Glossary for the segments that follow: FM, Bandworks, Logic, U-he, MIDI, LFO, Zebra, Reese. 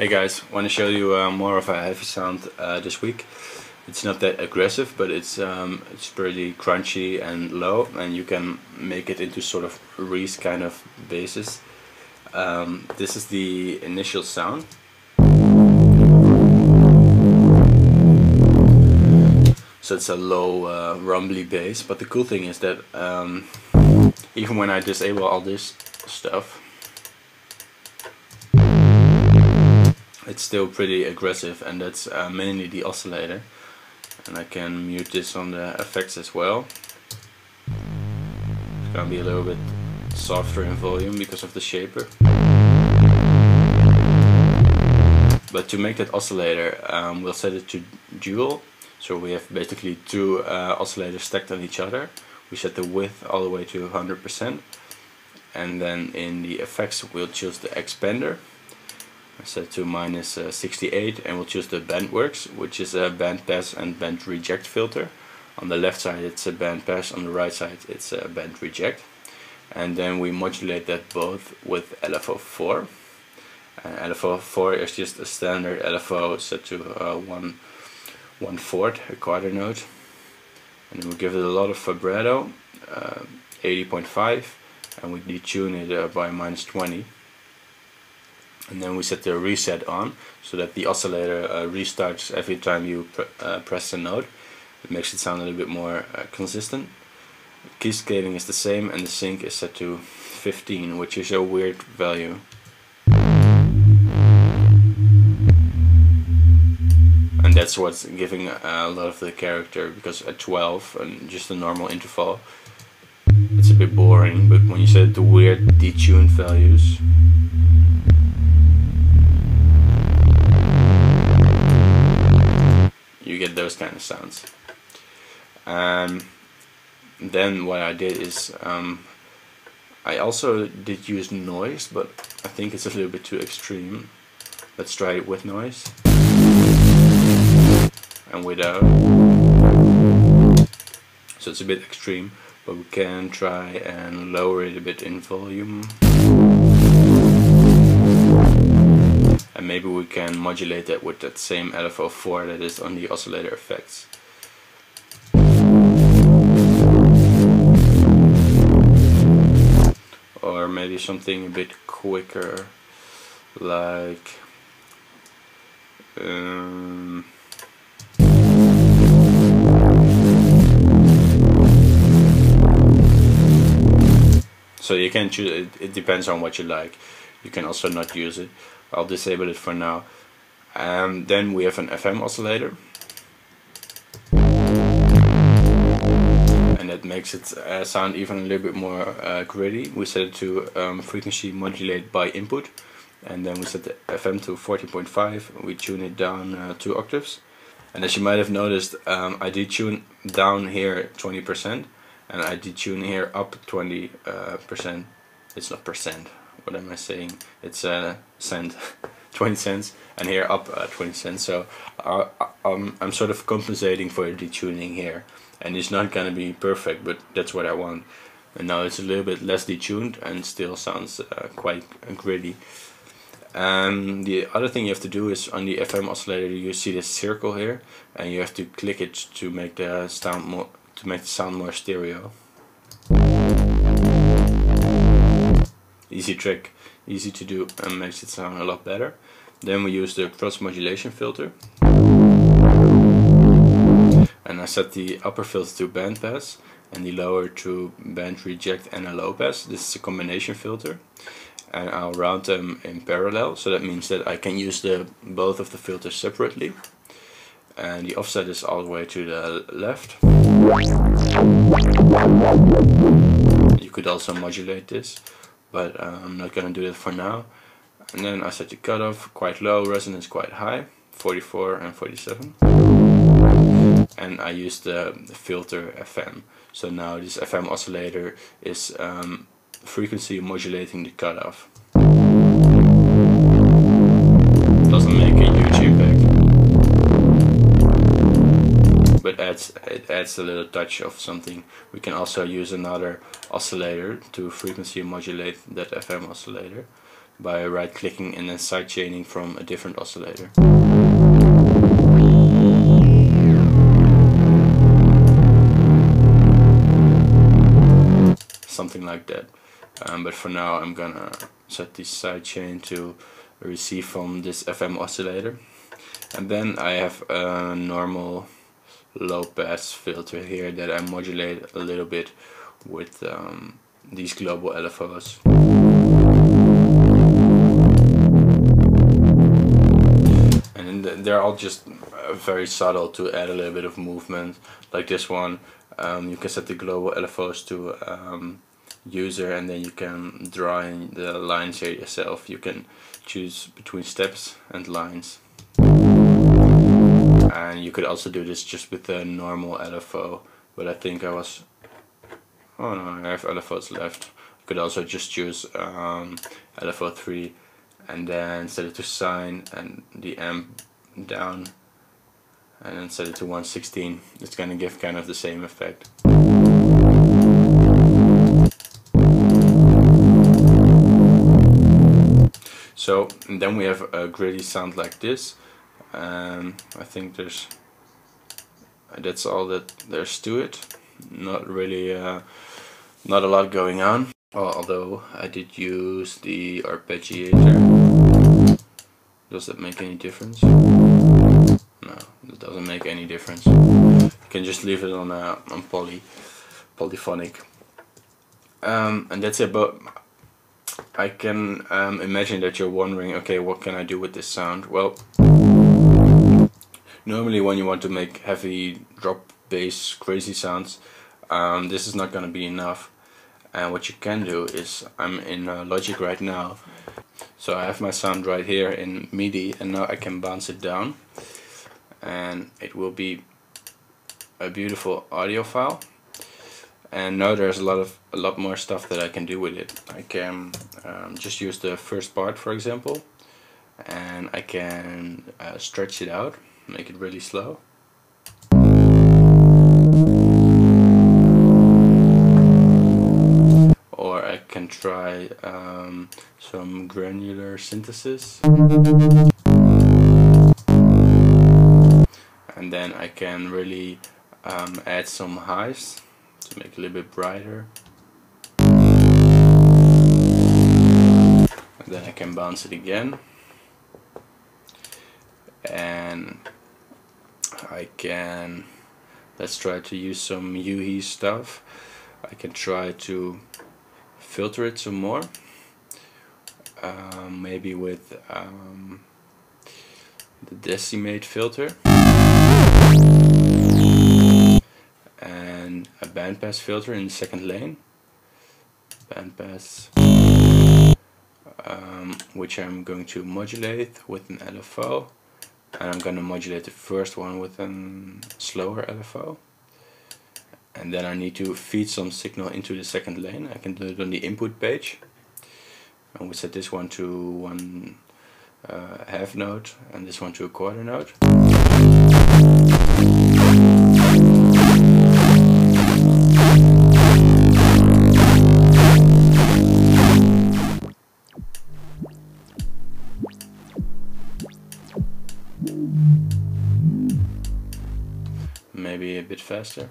Hey guys, want to show you more of a heavy sound this week. It's not that aggressive, but it's pretty crunchy and low, and you can make it into sort of Reese kind of basses. This is the initial sound. So it's a low rumbly bass, but the cool thing is that even when I disable all this stuff, it's still pretty aggressive, and that's mainly the oscillator. And I can mute this on the effects as well. It's gonna be a little bit softer in volume because of the shaper. But to make that oscillator, we'll set it to dual. So we have basically two oscillators stacked on each other. We set the width all the way to 100%. And then in the effects, we'll choose the expander. I set to minus 68, and we'll choose the bandworks, which is a band pass and band reject filter. On the left side it's a band pass, on the right side it's a band reject. And then we modulate that both with LFO 4. LFO 4 is just a standard LFO set to 1/4, a quarter note. And then we give it a lot of vibrato, 80.5, and we detune it by minus 20. And then we set the reset on, so that the oscillator restarts every time you press the note. It makes it sound a little bit more consistent. Key scaling is the same, and the sync is set to 15, which is a weird value. And that's what's giving a lot of the character, because at 12, and just a normal interval, it's a bit boring, but when you set it to weird detuned values, you get those kind of sounds. Then what I did is I also did use noise, but I think it's a little bit too extreme. Let's try it with noise and without. So it's a bit extreme, but we can try and lower it a bit in volume, and maybe we can modulate that with that same LFO 4 that is on the oscillator effects. Or maybe something a bit quicker, like so you can choose it, it depends on what you like. You can also not use it. I'll disable it for now. Then we have an FM oscillator, and that makes it sound even a little bit more gritty. We set it to frequency modulate by input, and then we set the FM to 14.5. We tune it down 2 octaves, and as you might have noticed, I detune down here 20%, and I detune here up 20%. It's not percent. What am I saying? It's a cent, 20 cents, and here up 20 cents. So I'm sort of compensating for detuning here, and it's not gonna be perfect, but that's what I want. And now it's a little bit less detuned and still sounds quite gritty. The other thing you have to do is on the FM oscillator, you see this circle here, and you have to click it to make the sound more stereo. Easy trick, easy to do, and makes it sound a lot better. Then we use the cross modulation filter, and I set the upper filter to band pass and the lower to band reject and a low pass. This is a combination filter, and I'll route them in parallel, so that means that I can use both of the filters separately. And the offset is all the way to the left. You could also modulate this, but I'm not gonna do that for now. And then I set the cutoff quite low, resonance quite high, 44 and 47. And I use the filter FM. So now this FM oscillator is frequency modulating the cutoff. Doesn't make a huge impact, but it adds a little touch of something. We can also use another oscillator to frequency modulate that FM oscillator. by right clicking and then side chaining from a different oscillator. Something like that. But for now I'm gonna set the side chain to receive from this FM oscillator. And then I have a normal low pass filter here that I modulate a little bit with these global LFOs. And they're all just very subtle to add a little bit of movement. Like this one, you can set the global LFOs to user, and then you can draw in the lines here yourself. You can choose between steps and lines. And you could also do this just with the normal LFO, but I think I was... oh no, I have LFOs left. You could also just choose LFO 3 and then set it to sine and the amp down, and then set it to 1/16. It's going to give kind of the same effect. So then we have a gritty sound like this. I think that's all that there's to it. Not really, not a lot going on. Although I did use the arpeggiator. Does that make any difference? No, it doesn't make any difference. You can just leave it on polyphonic. And that's it. But I can imagine that you're wondering, okay, what can I do with this sound? Well, normally when you want to make heavy drop bass crazy sounds, this is not going to be enough. And what you can do is, I'm in Logic right now, so I have my sound right here in MIDI, and now I can bounce it down, and it will be a beautiful audio file. And now there's a lot more stuff that I can do with it. I can just use the first part, for example, and I can stretch it out, make it really slow. Or I can try some granular synthesis. And then I can really add some highs. To make it a little bit brighter, and then I can bounce it again, and I can, let's try to use some U-he stuff. I can try to filter it some more, maybe with the decimate filter. And a bandpass filter in the second lane, bandpass, which I'm going to modulate with an LFO, and I'm going to modulate the first one with a slower LFO, and then I need to feed some signal into the second lane. I can do it on the input page, and we set this one to 1/2 note and this one to a 1/4 note. Maybe a bit faster.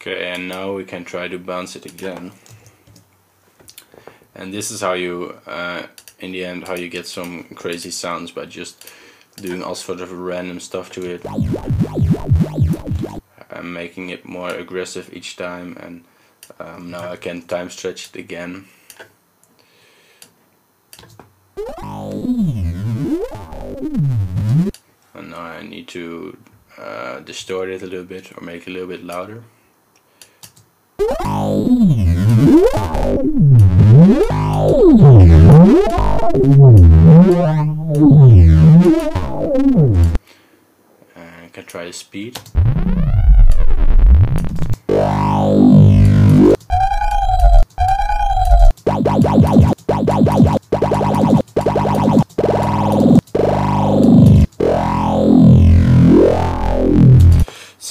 Okay, and now we can try to bounce it again. And this is how you, in the end, how you get some crazy sounds by just doing all sort of random stuff to it. I'm making it more aggressive each time, and now I can time stretch it again. And now I need to distort it a little bit, or make it a little bit louder. I can try the speed.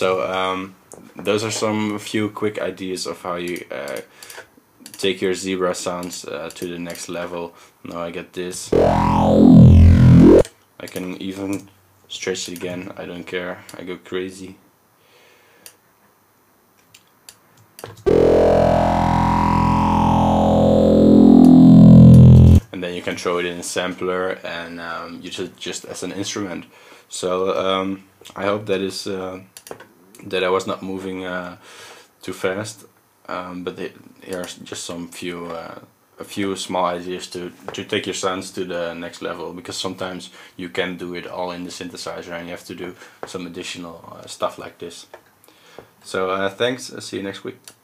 So those are some few quick ideas of how you take your Zebra sounds to the next level. Now I get this. I can even stretch it again, I don't care, I go crazy. And then you can throw it in a sampler and use it just as an instrument. So I hope that is that I was not moving too fast, but here are just some few a few small ideas to take your sounds to the next level, because sometimes you can do it all in the synthesizer and you have to do some additional stuff like this. So thanks, I'll see you next week.